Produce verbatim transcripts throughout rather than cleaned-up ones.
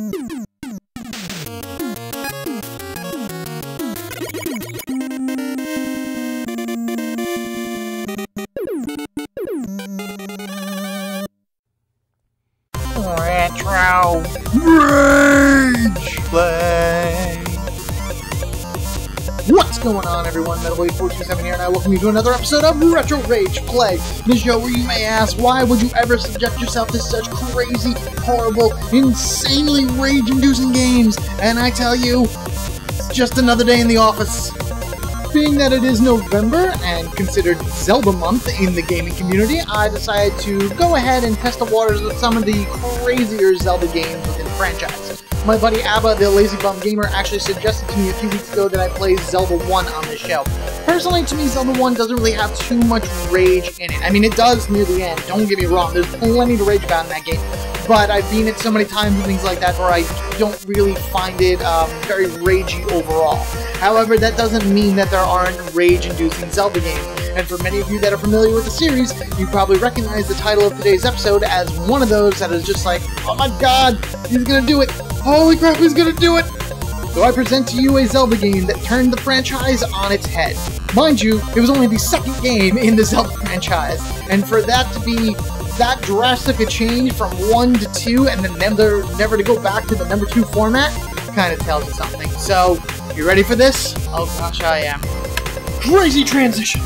Retro Rage Play. What's going on, everyone? Metal Blade four two seven here, and I welcome you to another episode of Retro Rage Play, the show where you may ask, why would you ever subject yourself to such crazy, horrible, insanely rage-inducing games? And I tell you, it's just another day in the office. Being that it is November and considered Zelda month in the gaming community, I decided to go ahead and test the waters with some of the crazier Zelda games within the franchise. My buddy Abba, the Lazy Bum Gamer, actually suggested to me a few weeks ago that I play Zelda one on this show. Personally, to me, Zelda one doesn't really have too much rage in it. I mean, it does near the end, don't get me wrong, there's plenty to rage about in that game, but I've been it so many times and things like that where I don't really find it um, very ragey overall. However, that doesn't mean that there aren't rage-inducing Zelda games, and for many of you that are familiar with the series, you probably recognize the title of today's episode as one of those that is just like, oh my god, he's gonna do it! Holy crap, he's gonna do it! So I present to you a Zelda game that turned the franchise on its head. Mind you, it was only the second game in the Zelda franchise, and for that to be that drastic a change from one to two and then never, never to go back to the number two format kind of tells you something. So, you ready for this? Oh gosh, I am. Crazy transition!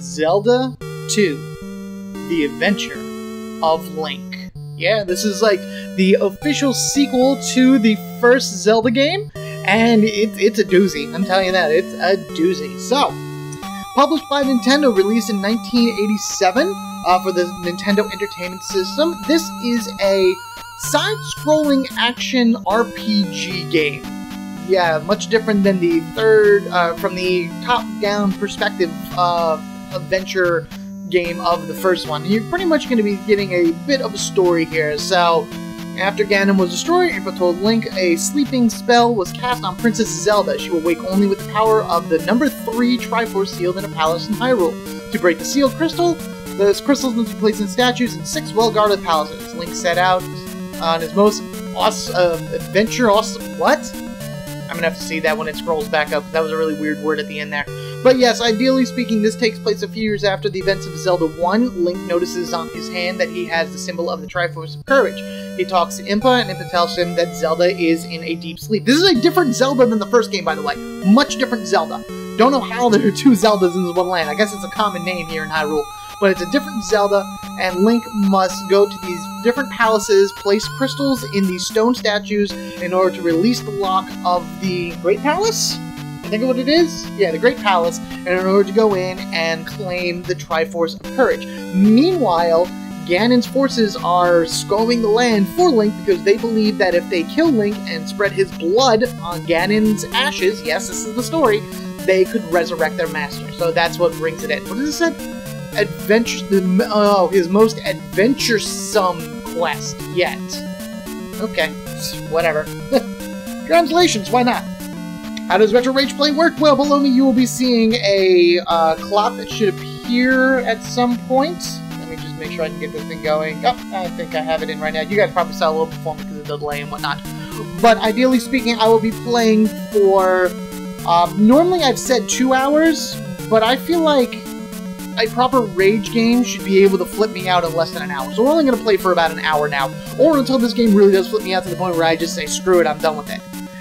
Zelda two: The Adventure of Link. Yeah, this is like the official sequel to the first Zelda game, and it, it's a doozy. I'm telling you that, it's a doozy. So, published by Nintendo, released in nineteen eighty-seven uh, for the Nintendo Entertainment System, this is a side-scrolling action R P G game. Yeah, much different than the third, uh, from the top-down perspective uh, adventure game of the first one. You're pretty much going to be getting a bit of a story here. So, after Ganon was destroyed, Impa told Link a sleeping spell was cast on Princess Zelda. She will wake only with the power of the number three Triforce sealed in a palace in Hyrule. To break the sealed crystal, those crystals must be placed in statues in six well-guarded palaces. Link set out on his most awesome uh, adventure. Awesome, what? I'm gonna have to see that when it scrolls back up. That was a really weird word at the end there. But yes, ideally speaking, this takes place a few years after the events of Zelda one. Link notices on his hand that he has the symbol of the Triforce of Courage. He talks to Impa, and Impa tells him that Zelda is in a deep sleep. This is a different Zelda than the first game, by the way. Much different Zelda. Don't know how there are two Zeldas in this one land. I guess it's a common name here in Hyrule. But it's a different Zelda, and Link must go to these different palaces, place crystals in these stone statues in order to release the lock of the Great Palace? I think of what it is? Yeah, the Great Palace, and in order to go in and claim the Triforce of Courage. Meanwhile, Ganon's forces are scouring the land for Link because they believe that if they kill Link and spread his blood on Ganon's ashes, yes, this is the story, they could resurrect their master. So that's what brings it in. What does it say? Adventure, the, oh, his most adventuresome quest yet. Okay, whatever. Congratulations, why not? How does Retro Rage Play work? Well, below me you will be seeing a uh, clock that should appear at some point. Let me just make sure I can get this thing going. Oh, I think I have it in right now. You guys probably saw a little before me because of the delay and whatnot. But ideally speaking, I will be playing for... Uh, normally I've said two hours, but I feel like... a proper rage game should be able to flip me out in less than an hour. So we're only going to play for about an hour now, or until this game really does flip me out to the point where I just say, screw it, I'm done with it.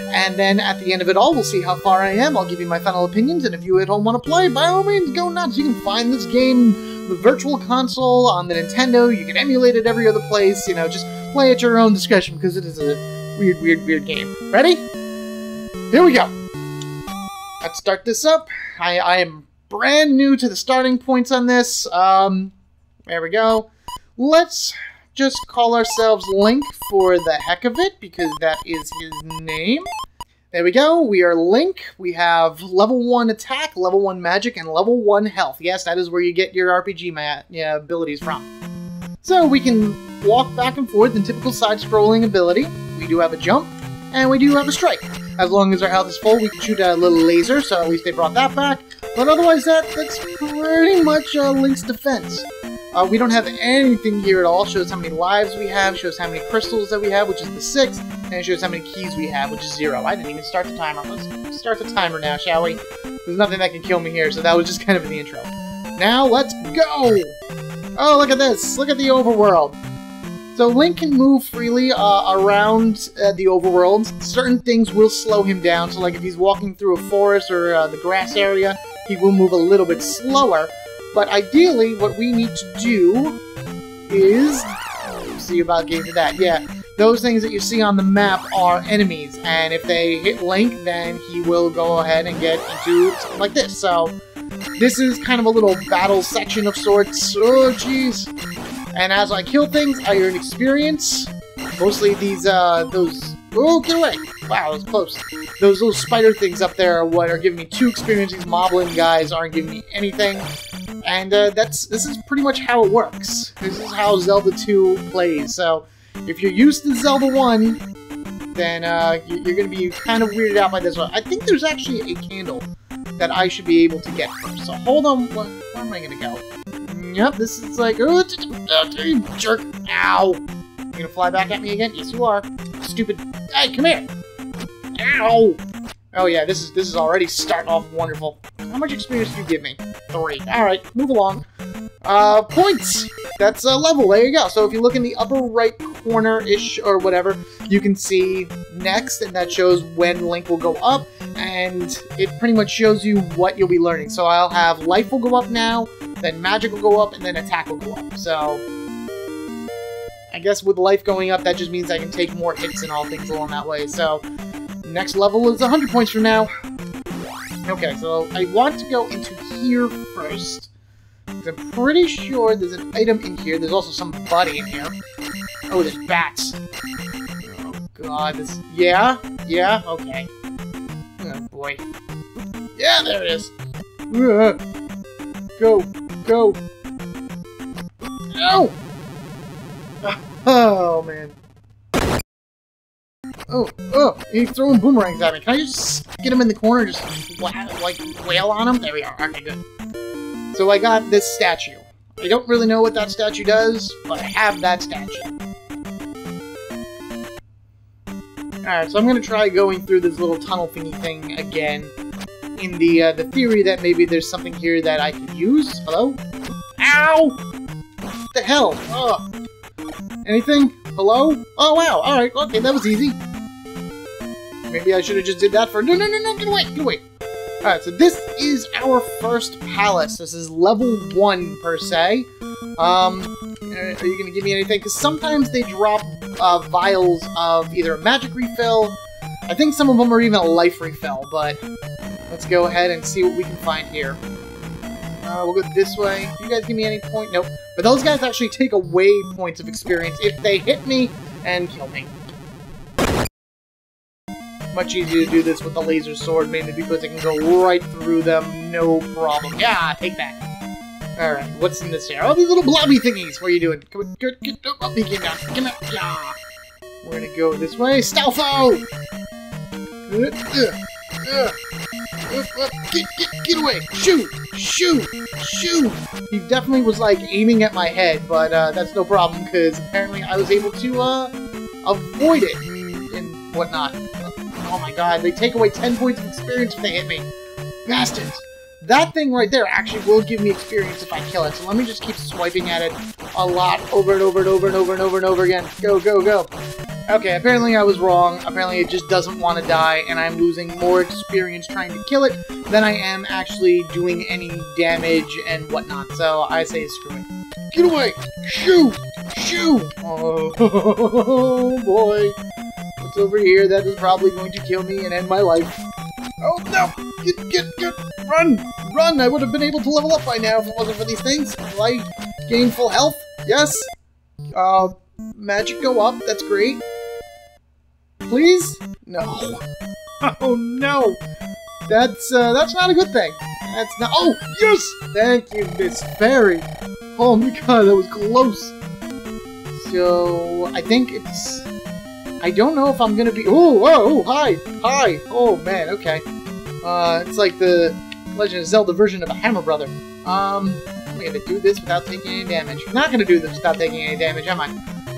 And then at the end of it all, we'll see how far I am. I'll give you my final opinions, and if you at home want to play, by all means, go nuts. You can find this game, the Virtual Console, on the Nintendo. You can emulate it every other place. You know, just play at your own discretion, because it is a weird, weird, weird game. Ready? Here we go. Let's start this up. I, I am... brand new to the starting points on this. Um, there we go. Let's just call ourselves Link for the heck of it, because that is his name. There we go. We are Link. We have level one attack, level one magic, and level one health. Yes, that is where you get your R P G ma yeah, abilities from. So we can walk back and forth in typical side-scrolling ability. We do have a jump, and we do have a strike. As long as our health is full, we can shoot a little laser, so at least they brought that back. But otherwise, that that's pretty much uh, Link's defense. Uh, we don't have anything here at all. Shows how many lives we have, shows how many crystals that we have, which is the sixth, and it shows how many keys we have, which is zero. I didn't even start the timer. Let's start the timer now, shall we? There's nothing that can kill me here, so that was just kind of in the intro. Now, let's go! Oh, look at this! Look at the overworld! So Link can move freely uh, around uh, the overworld. Certain things will slow him down, so like if he's walking through a forest or uh, the grass area, he will move a little bit slower. But ideally, what we need to do is... see about getting to that, yeah. Those things that you see on the map are enemies, and if they hit Link, then he will go ahead and get into something like this. So this is kind of a little battle section of sorts. Oh, jeez. And as I kill things, I earn experience. Mostly these, uh, those... Oh, get away! Wow, that was close. Those little spider things up there are what are giving me two experience. These Moblin guys aren't giving me anything. And uh, that's this is pretty much how it works. This is how Zelda two plays. So if you're used to Zelda one, then uh, you're going to be kind of weirded out by this one. I think there's actually a candle that I should be able to get first. So hold on, where, where am I going to go? Yep, this is like, oh, you jerk, ow. You're gonna fly back at me again? Yes, you are. Stupid, hey, come here. Ow. Oh yeah, this is this is already starting off wonderful. How much experience do you give me? Three. All right, move along. Uh, points. That's a level, there you go. So if you look in the upper right corner-ish or whatever, you can see next, and that shows when Link will go up, and it pretty much shows you what you'll be learning. So I'll have life will go up now, then magic will go up, and then attack will go up. So I guess with life going up, that just means I can take more hits and all things along that way. So next level is one hundred points from now. Okay, so I want to go into here first. I'm pretty sure there's an item in here. There's also somebody in here. Oh, there's bats. Oh, God. This... Yeah? Yeah? Okay. Oh, boy. Yeah, there it is. Ugh. Go. Go. No! Oh, man. Oh, oh, he's throwing boomerangs at me. Can I just get him in the corner and just, like, wail on him? There we are. Okay, good. So I got this statue. I don't really know what that statue does, but I have that statue. Alright, so I'm going to try going through this little tunnel thingy thing again in the uh, the theory that maybe there's something here that I can use. Hello? Ow! What the hell? Ugh. Anything? Hello? Oh, wow. Alright, okay, that was easy. Maybe I should have just did that for... No, no, no, no, get away, get away. Alright, so this is our first palace. This is level one, per se. Um, are you going to give me anything? Because sometimes they drop uh, vials of either a magic refill. I think some of them are even a life refill, but let's go ahead and see what we can find here. Uh, we'll go this way. You guys give me any point? Nope. But those guys actually take away points of experience if they hit me and kill me. Much easier to do this with the laser sword, mainly because it can go right through them, no problem. Yeah, take that. Alright, what's in this here? Oh, these little blobby thingies. What are you doing? Come on, get, get, get up, get down, come on, yeah. We're gonna go this way. Stalfo! Get, get, get away! Shoot! Shoot! Shoot! He definitely was, like, aiming at my head, but uh, that's no problem, because apparently I was able to uh, avoid it and, and whatnot. Oh my god, they take away ten points of experience if they hit me. Bastards! That thing right there actually will give me experience if I kill it, so let me just keep swiping at it a lot over and over and over and over and over and over again. Go, go, go! Okay, apparently I was wrong. Apparently it just doesn't want to die, and I'm losing more experience trying to kill it than I am actually doing any damage and whatnot, so I say screw it. Get away! Shoo! Shoo! Oh, boy! What's over here that is probably going to kill me and end my life? Oh no! Get, get, get! Run! Run! I would have been able to level up by now if it wasn't for these things. Will I gain full health? Yes! Uh, magic go up, that's great. Please? No. Oh no! That's, uh, that's not a good thing. That's not- Oh! Yes! Thank you, Miss Fairy! Oh my god, that was close! So, I think it's... I don't know if I'm gonna be. Ooh, oh, hi, hi. Oh man, okay. Uh, it's like the Legend of Zelda version of a Hammer Brother. Um, I'm gonna do this without taking any damage. I'm not gonna do this without taking any damage, am I?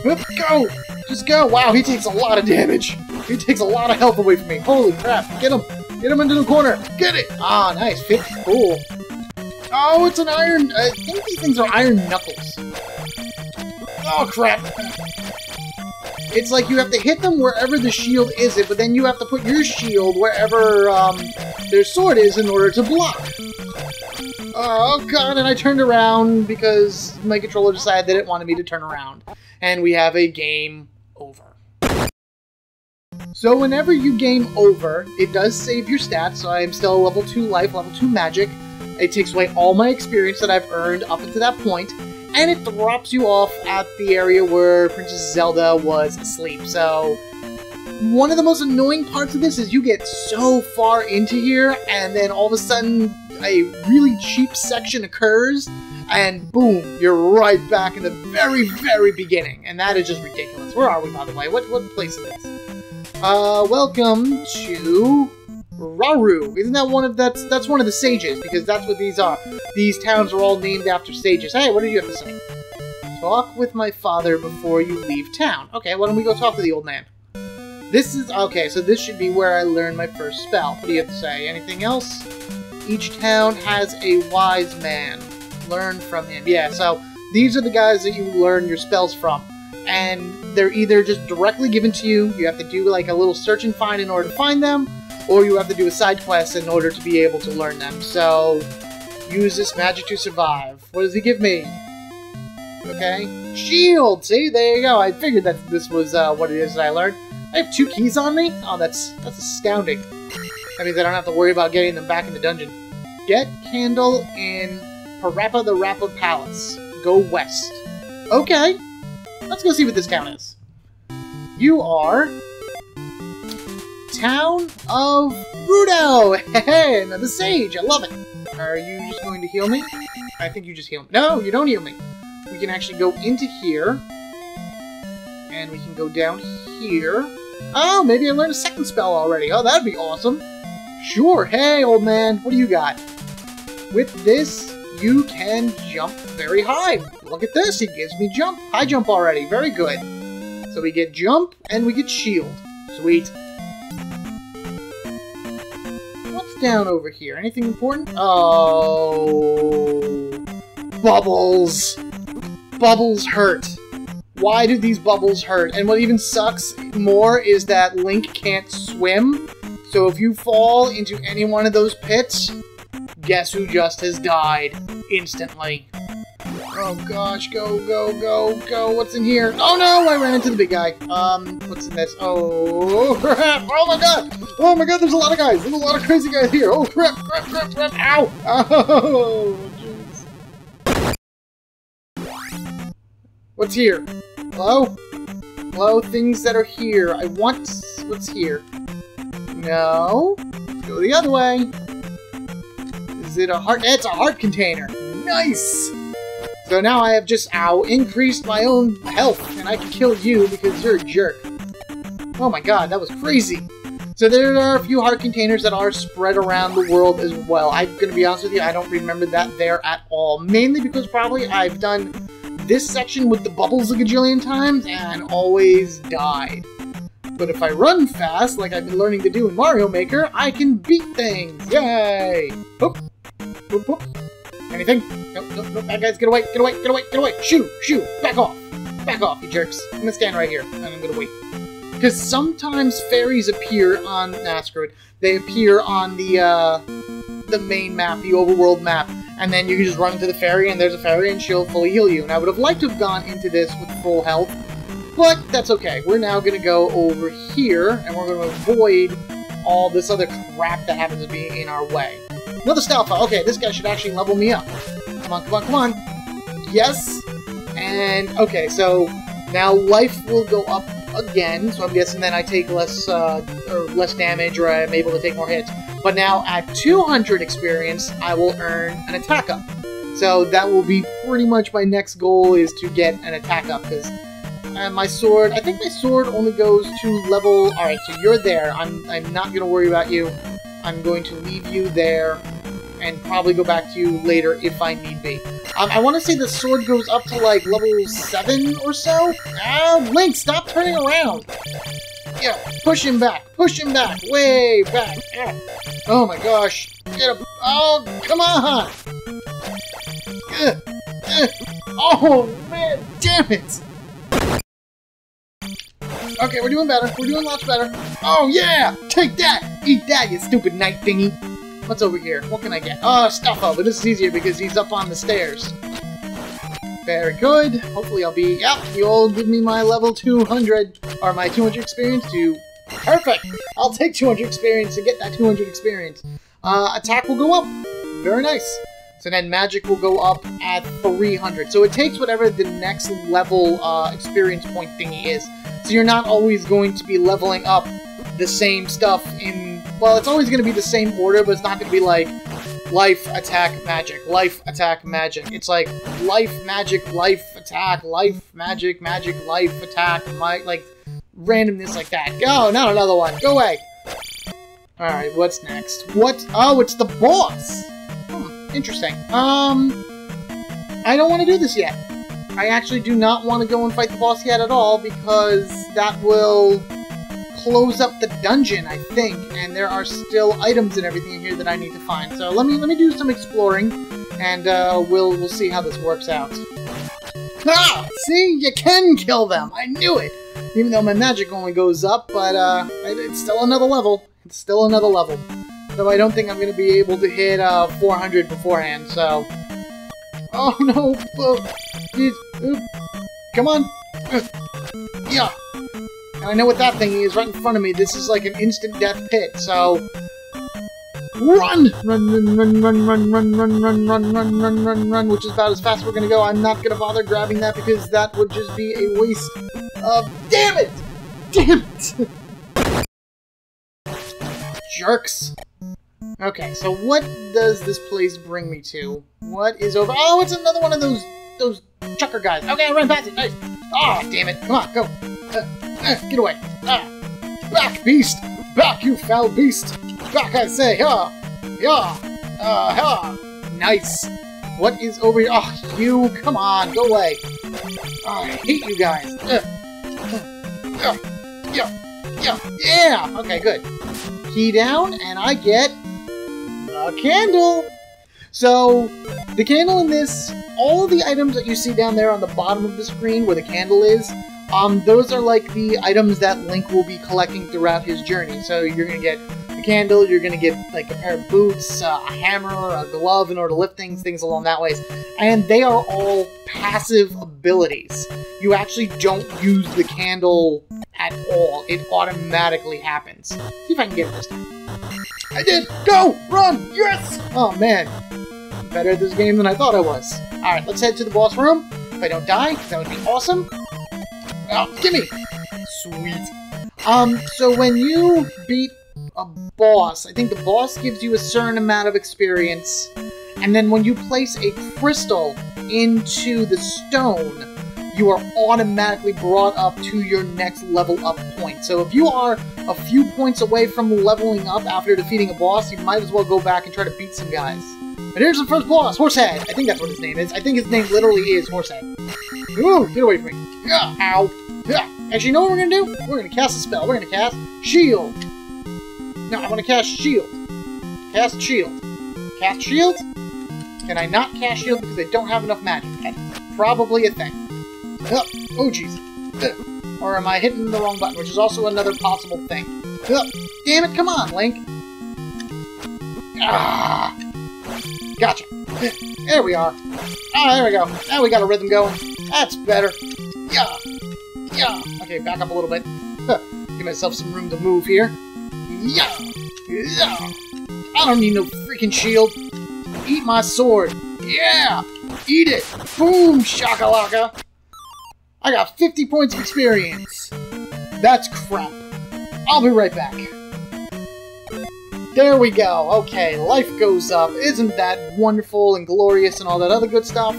Oop, go, just go. Wow, he takes a lot of damage. He takes a lot of health away from me. Holy crap! Get him, get him into the corner. Get it. Ah, nice. fifty. Cool. Oh, it's an iron. I think these things are iron knuckles. Oh crap. It's like you have to hit them wherever the shield is it, but then you have to put your shield wherever um, their sword is in order to block. Oh god, and I turned around because my controller decided that it wanted me to turn around. And we have a game over. So whenever you game over, it does save your stats, so I am still level two life, level two magic. It takes away all my experience that I've earned up until that point. And it drops you off at the area where Princess Zelda was asleep. So, one of the most annoying parts of this is you get so far into here, and then all of a sudden, a really cheap section occurs, and boom, you're right back in the very, very beginning. And that is just ridiculous. Where are we, by the way? What, what place is this? Uh, welcome to Raru. Isn't that one of that's that's one of the sages, because that's what these are. These towns are all named after sages. Hey, what did you have to say? Talk with my father before you leave town. Okay, why don't we go talk to the old man? This is okay, so this should be where I learned my first spell. What do you have to say? Anything else? Each town has a wise man. Learn from him. Yeah, so these are the guys that you learn your spells from. And they're either just directly given to you, you have to do like a little search and find in order to find them, or you have to do a side quest in order to be able to learn them. So, use this magic to survive. What does he give me? Okay. Shield! See? There you go. I figured that this was uh, what it is that I learned. I have two keys on me? Oh, that's that's astounding. That means I don't have to worry about getting them back in the dungeon. Get Candle in Parappa the Rappa Palace. Go west. Okay. Let's go see what this town is. You are... Town of Brudo! Hey, another sage! I love it! Are you just going to heal me? I think you just heal me. No, you don't heal me! We can actually go into here. And we can go down here. Oh, maybe I learned a second spell already. Oh, that'd be awesome! Sure! Hey, old man! What do you got? With this, you can jump very high. Look at this! He gives me jump! High jump already. Very good. So we get jump, and we get shield. Sweet. Down over here. Anything important? Oh... Bubbles! Bubbles hurt. Why do these bubbles hurt? And what even sucks more is that Link can't swim, so if you fall into any one of those pits, guess who just has died? Instantly. Oh gosh, go, go, go, go, what's in here? Oh no, I ran into the big guy. Um, what's in this? Oh, crap, oh my god! Oh my god, there's a lot of guys! There's a lot of crazy guys here! Oh crap, crap, crap, crap, ow! Oh, jeez. What's here? Hello? Hello, things that are here. I want... what's here? No? Let's go the other way. Is it a heart? It's a heart container! Nice! So now I have just, ow, increased my own health, and I can kill you because you're a jerk. Oh my god, that was crazy! So there are a few heart containers that are spread around the world as well. I'm gonna be honest with you, I don't remember that there at all. Mainly because probably I've done this section with the bubbles a gajillion times and always died. But if I run fast, like I've been learning to do in Mario Maker, I can beat things! Yay! Oop! Oop, oop. Anything? Nope, nope, nope, bad guys, get away, get away, get away, get away! Shoo, shoo, back off! Back off, you jerks. I'm gonna stand right here, and I'm gonna wait. Because sometimes fairies appear on... nah, screw it. They appear on the, uh, the main map, the overworld map, and then you can just run into the fairy, and there's a fairy, and she'll fully heal you. And I would have liked to have gone into this with full health, but that's okay. We're now gonna go over here, and we're gonna avoid all this other crap that happens to be in our way. Another Stalfos. Okay, this guy should actually level me up. Come on, come on, come on. Yes. And, okay, so now life will go up again. So I'm guessing then I take less uh, or less damage, or I'm able to take more hits. But now at two hundred experience, I will earn an attack up. So that will be pretty much my next goal, is to get an attack up, because and my sword. I think my sword only goes to level... Alright, so you're there. I'm, I'm not going to worry about you. I'm going to leave you there and probably go back to you later if I need be. Um, I want to say the sword goes up to, like, level seven or so. Ah, Link, stop turning around. Yeah, push him back. Push him back. Way back. Ah. Oh, my gosh. Get up. Oh, come on. Ugh. Ugh. Oh, man. Damn it. Okay, we're doing better. We're doing lots better. Oh, yeah. Take that. Eat that, you stupid night thingy. What's over here? What can I get? Oh, stuff up, but this is easier because he's up on the stairs. Very good. Hopefully I'll be... Yep, you'll give me my level two hundred, or my two hundred experience to... Perfect! I'll take two hundred experience and get that two hundred experience. Uh, attack will go up. Very nice. So then magic will go up at three hundred. So it takes whatever the next level uh, experience point thingy is. So you're not always going to be leveling up the same stuff in... Well, it's always going to be the same order, but it's not going to be like life, attack, magic, life, attack, magic. It's like life, magic, life, attack, life, magic, magic, life, attack, my, like randomness like that. Go, not another one. Go away. Alright, what's next? What? Oh, it's the boss. Hmm, interesting. Um, I don't want to do this yet. I actually do not want to go and fight the boss yet at all because that will... close up the dungeon, I think, and there are still items and everything in here that I need to find. So let me let me do some exploring, and uh, we'll we'll see how this works out. Ah, see, you can kill them. I knew it. Even though my magic only goes up, but uh, it's still another level. It's still another level. Though I don't think I'm gonna be able to hit uh, four hundred beforehand. So, oh no, oh, geez. Oop. Come on, yeah. And I know what that thing is right in front of me. This is like an instant death pit, so... Run! Run, run, run, run, run, run, run, run, run, run, run, run, run, which is about as fast as we're gonna go. I'm not gonna bother grabbing that because that would just be a waste of... Damn it! Damn it! Jerks. Okay, so what does this place bring me to? What is over... Oh, it's another one of those... those chucker guys. Okay, I ran past it. Nice. Ah, damn it. Come on, go. Uh, uh, get away. Ah. Back, beast! Back, you foul beast! Back, I say! Yeah! Yeah! Uh, yeah! Nice! What is over here? Oh, you! Come on, go away! Oh, I hate you guys! Uh, uh, yeah! Yeah! Yeah! Yeah! Okay, good. Key down, and I get... a candle! So, the candle in this... All the items that you see down there on the bottom of the screen where the candle is... Um, those are like the items that Link will be collecting throughout his journey. So you're going to get the candle, you're going to get like a pair of boots, uh, a hammer, a glove in order to lift things, things along that ways. And they are all passive abilities. You actually don't use the candle at all. It automatically happens. See if I can get it this time. I did! Go! Run! Yes! Oh man. I'm better at this game than I thought I was. Alright, let's head to the boss room. If I don't die, that would be awesome. Oh, gimme! Sweet. Um, so when you beat a boss, I think the boss gives you a certain amount of experience, and then when you place a crystal into the stone, you are automatically brought up to your next level up point. So if you are a few points away from leveling up after defeating a boss, you might as well go back and try to beat some guys. And here's the first boss, Horsehead! I think that's what his name is. I think his name literally is Horsehead. Ooh, get away from me. Yeah, ow. Yeah. Actually, you know what we're going to do? We're going to cast a spell. We're going to cast Shield. No, I'm going to cast Shield. Cast Shield. Cast Shield? Can I not cast Shield because I don't have enough magic? That's probably a thing. Uh, oh, jeez. Uh, or am I hitting the wrong button, which is also another possible thing. Uh, damn it, come on, Link. Ah. Gotcha. Uh, there we are. Ah, there we go. Now we got a rhythm going. That's better. Yeah! Yeah! Okay, back up a little bit. Huh. Give myself some room to move here. Yeah! Yeah! I don't need no freaking shield. Eat my sword. Yeah! Eat it! Boom, shakalaka! I got fifty points of experience. That's crap. I'll be right back. There we go. Okay, life goes up. Isn't that wonderful and glorious and all that other good stuff?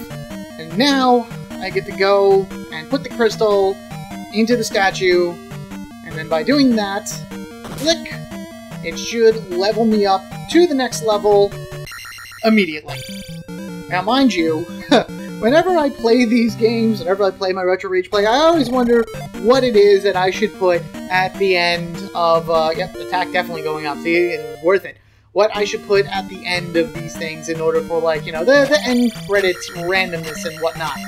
And now... I get to go and put the crystal into the statue, and then by doing that, click, it should level me up to the next level immediately. Now mind you, whenever I play these games, whenever I play my Retro Rage Play, I always wonder what it is that I should put at the end of, uh, yep, attack definitely going up, see, it was worth it. What I should put at the end of these things in order for, like, you know, the, the end credits randomness and whatnot.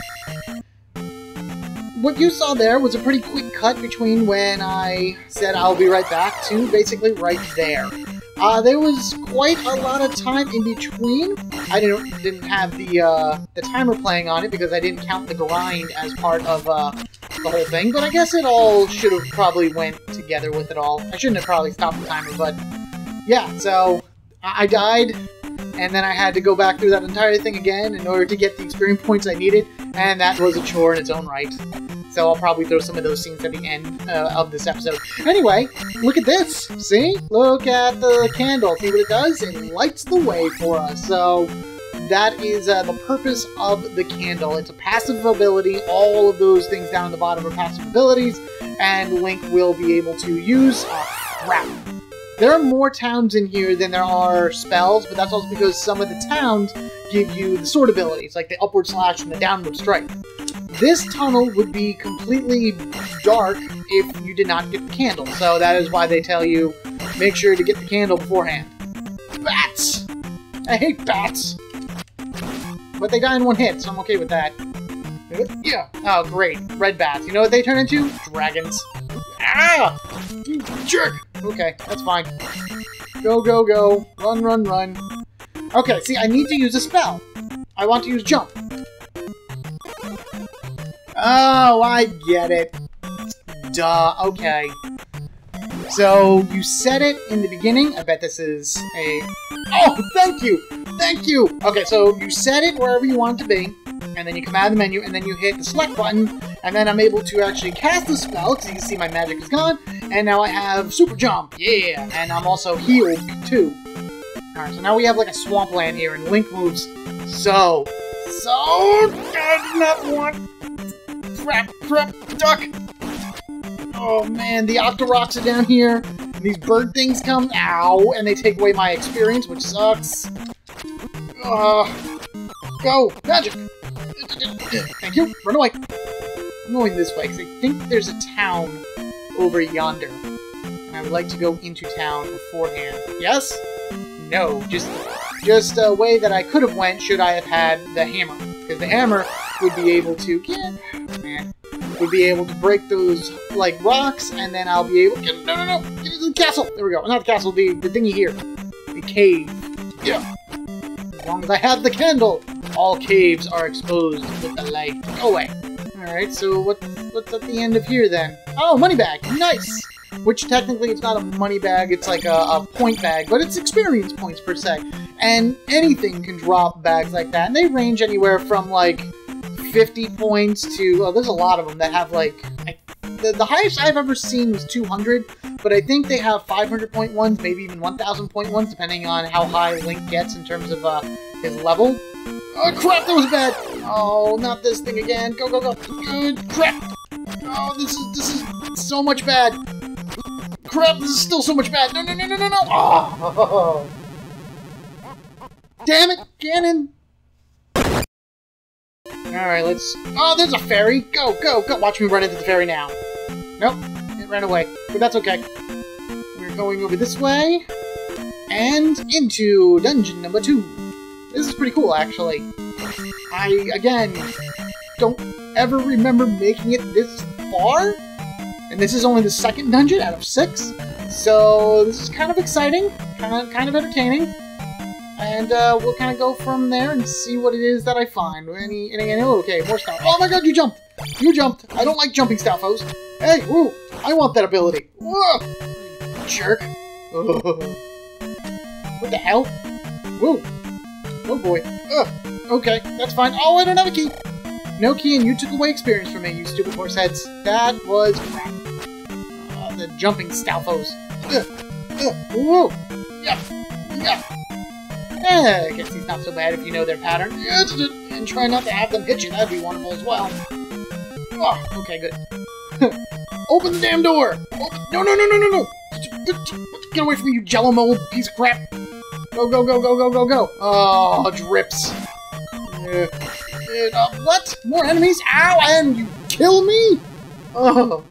What you saw there was a pretty quick cut between when I said I'll be right back to basically right there. Uh, there was quite a lot of time in between. I didn't, didn't have the, uh, the timer playing on it because I didn't count the grind as part of uh, the whole thing, but I guess it all should have probably went together with it all. I shouldn't have probably stopped the timer, but yeah, so I died, and then I had to go back through that entire thing again in order to get the experience points I needed, and that was a chore in its own right. So I'll probably throw some of those scenes at the end uh, of this episode. Anyway, look at this! See? Look at the candle. See what it does? It lights the way for us. So that is uh, the purpose of the candle. It's a passive ability. All of those things down at the bottom are passive abilities, and Link will be able to use... Oh, crap. There are more towns in here than there are spells, but that's also because some of the towns give you the sword abilities, like the upward slash and the downward strike. This tunnel would be completely dark if you did not get the candle, so that is why they tell you, make sure to get the candle beforehand. Bats! I hate bats! But they die in one hit, so I'm okay with that. Yeah! Oh, great. Red bats. You know what they turn into? Dragons. Ah! You jerk! Okay, that's fine. Go, go, go. Run, run, run. Okay, see, I need to use a spell. I want to use jump. Oh, I get it. Duh, okay. So, you said it in the beginning. I bet this is a... Oh, thank you! Thank you! Okay, so you set it wherever you want it to be, and then you come out of the menu, and then you hit the select button, and then I'm able to actually cast the spell, because you can see my magic is gone, and now I have super jump, yeah! And I'm also healed, too. Alright, so now we have like a swampland here, and Link moves so, so does not want... Crap, crap, duck! Oh man, the Octoroks are down here, and these bird things come, ow, and they take away my experience, which sucks. Uh, go, magic! Thank you, run away! I'm going this way, because I think there's a town over yonder. And I would like to go into town beforehand. Yes? No. Just just a way that I could have went should I have had the hammer. Because the hammer would be able to get... Man, would be able to break those, like, rocks, and then I'll be able... Get, no, no, no! Get into the castle! There we go. Not the castle, the, the thingy here. The cave. Yeah! As long as I have the candle, all caves are exposed with the light. Go away. Alright, so what, what's at the end of here, then? Oh, money bag! Nice! Which, technically, it's not a money bag, it's like a, a point bag, but it's experience points, per se. And anything can drop bags like that, and they range anywhere from, like, fifty points to... Oh, there's a lot of them that have, like... I, the, the highest I've ever seen was two hundred, but I think they have five hundred point ones, maybe even one thousand point ones, depending on how high Link gets in terms of uh, his level. Oh, crap, that was bad! Oh, not this thing again. Go, go, go. Good crap! Oh, this is this is so much bad. Crap, this is still so much bad. No, no, no, no, no, no! Oh! Damn it, Ganon! Alright, let's... Oh, there's a fairy! Go, go, go! Watch me run into the fairy now. Nope, it ran away. But that's okay. We're going over this way. And into dungeon number two. This is pretty cool, actually. I, again, don't ever remember making it this far, and this is only the second dungeon out of six, so this is kind of exciting, kind of, kind of entertaining, and uh, we'll kind of go from there and see what it is that I find. Any, any, any, okay, more stuff. Oh my god, you jumped! You jumped! I don't like jumping, Stalfos. Hey, woo! I want that ability. Whoa! Jerk. Ugh. What the hell? Woo! Oh boy. Ugh. Okay, that's fine. Oh, I don't have a key! No key, and you took away experience from me, you stupid horse heads. That was crap. Uh, the jumping Stalfos. Ugh. Ugh. Whoa! Yup! Yup! Eh, I guess he's not so bad if you know their pattern. And try not to have them hit you, that'd be wonderful as well. Oh, okay, good. Open the damn door! Open no, no, no, no, no, no! Get away from me, you jello mold piece of crap! Go, go, go, go, go, go, go! Oh, drips. Uh, uh, what? More enemies? Ow! And you kill me? Oh.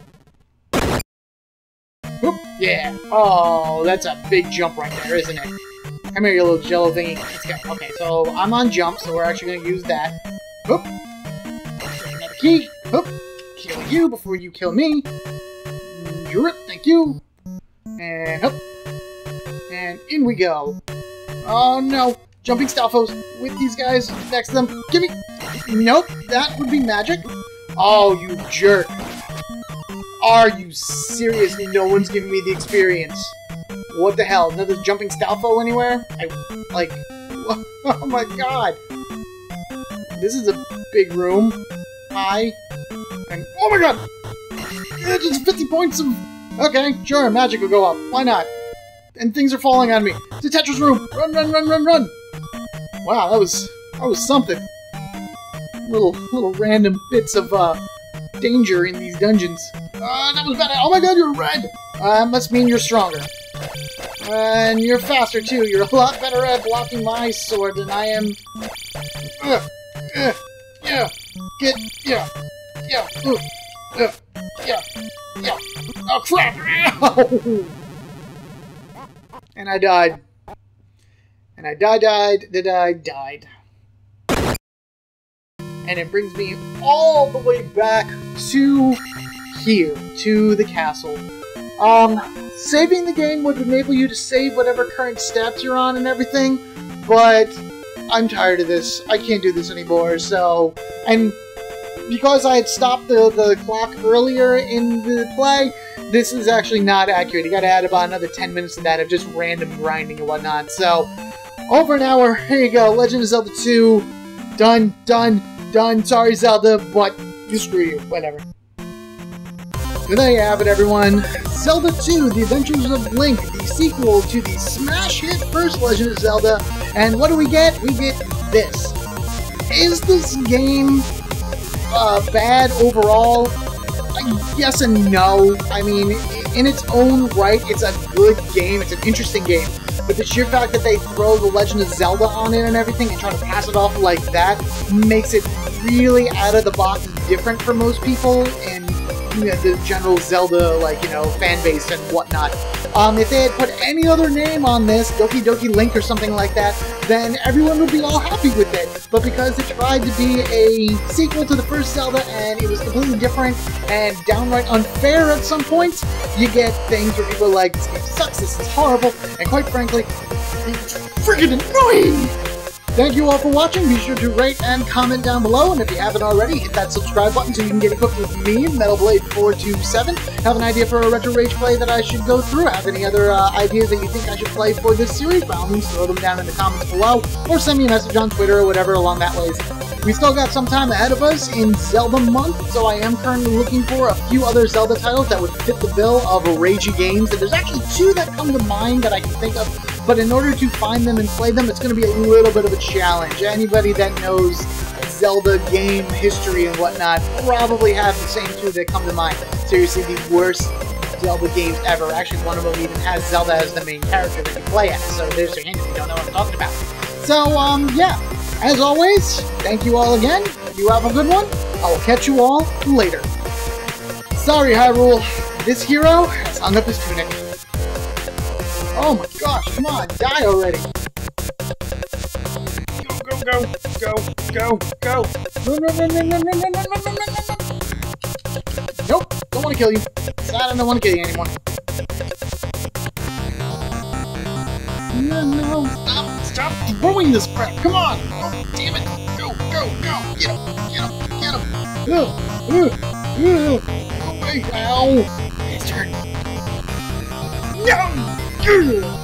Oop, yeah. Oh, that's a big jump right there, isn't it? Come here, you little jello thingy. Let's go. Okay, so I'm on jump, so we're actually going to use that. Oop. Another key. Oop. Kill you before you kill me. Drip, thank you. And up. And in we go. Oh no. Jumping Stalfos with these guys next to them. Gimme. Nope, that would be magic. Oh, you jerk. Are you serious? No one's giving me the experience. What the hell? Another jumping Stalfo anywhere? I, like, oh my god. This is a big room. Hi. And, oh my god! Just fifty points of... Okay, sure, magic will go up. Why not? And things are falling on me. To Tetra's room! Run, run, run, run, run! Wow, that was... that was something. Little, little random bits of, uh, danger in these dungeons. Uh, that was bad. Oh my god, you're red! Uh, must mean you're stronger. And you're faster, too. You're a lot better at blocking my sword than I am. Ugh. Ugh. Yeah. Get... yeah. Yeah. Ugh. Ugh. Yeah. Yeah. Oh, crap! And I died. And I died, died, did I died. And it brings me all the way back to here, to the castle. Um, saving the game would enable you to save whatever current steps you're on and everything, but I'm tired of this. I can't do this anymore, so... And because I had stopped the, the clock earlier in the play, this is actually not accurate. You gotta add about another ten minutes to that of just random grinding and whatnot. So, over an hour, here you go. Legend of Zelda two. Done, done, done. Sorry, Zelda, but you screw you. Whatever. So there you have it, everyone. Zelda two, The Adventures of Link, the sequel to the smash hit first Legend of Zelda. And what do we get? We get this. Is this game uh, bad overall? Yes and no. I mean, in its own right, it's a good game. It's an interesting game. But the sheer fact that they throw The Legend of Zelda on it and everything and try to pass it off like that makes it really out of the box different for most people and, you know, the general Zelda, like, you know, fan base and whatnot. Um, if they had put any other name on this, Doki Doki Link or something like that, then everyone would be all happy with it. But because it tried to be a sequel to the first Zelda and it was completely different and downright unfair at some points, you get things where people are like, this game sucks, this is horrible, and quite frankly, it's freaking annoying! Thank you all for watching. Be sure to rate and comment down below, and if you haven't already, hit that subscribe button so you can get equipped with me, Metal Blade four two seven. Have an idea for a Retro Rage Play that I should go through? Have any other uh, ideas that you think I should play for this series? By all means, throw them down in the comments below, or send me a message on Twitter or whatever along that way. We still got some time ahead of us in Zelda month, so I am currently looking for a few other Zelda titles that would fit the bill of ragey games, and there's actually two that come to mind that I can think of. But in order to find them and play them, it's going to be a little bit of a challenge. Anybody that knows Zelda game history and whatnot probably have the same two that come to mind. Seriously, the worst Zelda games ever. Actually, one of them even has Zelda as the main character that you play as, so there's a hint if you don't know what I'm talking about. So, um, yeah. As always, thank you all again. You have a good one. I'll catch you all later. Sorry, Hyrule. This hero has hung up his tunic. Oh my gosh, come on, die already! Go, go, go, go, go, go! Run, run, run, run, run, run, run, run, run, run, run! Nope, don't want to kill you. I don't want to kill you anymore. No, no, stop, stop throwing this crap, come on! Oh, damn it! Go, go, go! Get him, get him, get him! Ugh, ugh, ugh! Go away, ow! It's hurt. No! Yeah.